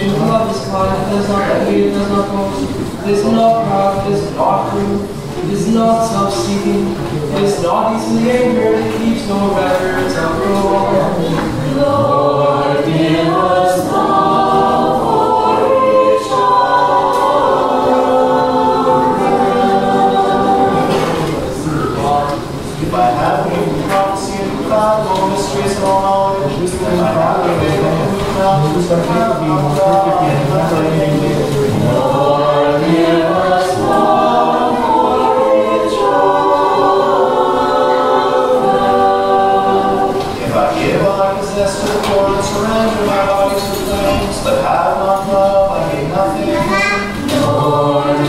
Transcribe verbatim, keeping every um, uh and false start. decision of this kind does not appear, does not work, is not proud, is not true, is not self-seeking, is not easily angered, it keeps no records of wrong. Lord, give us love. Surrender my body to things that have not love, I gain nothing. Lord,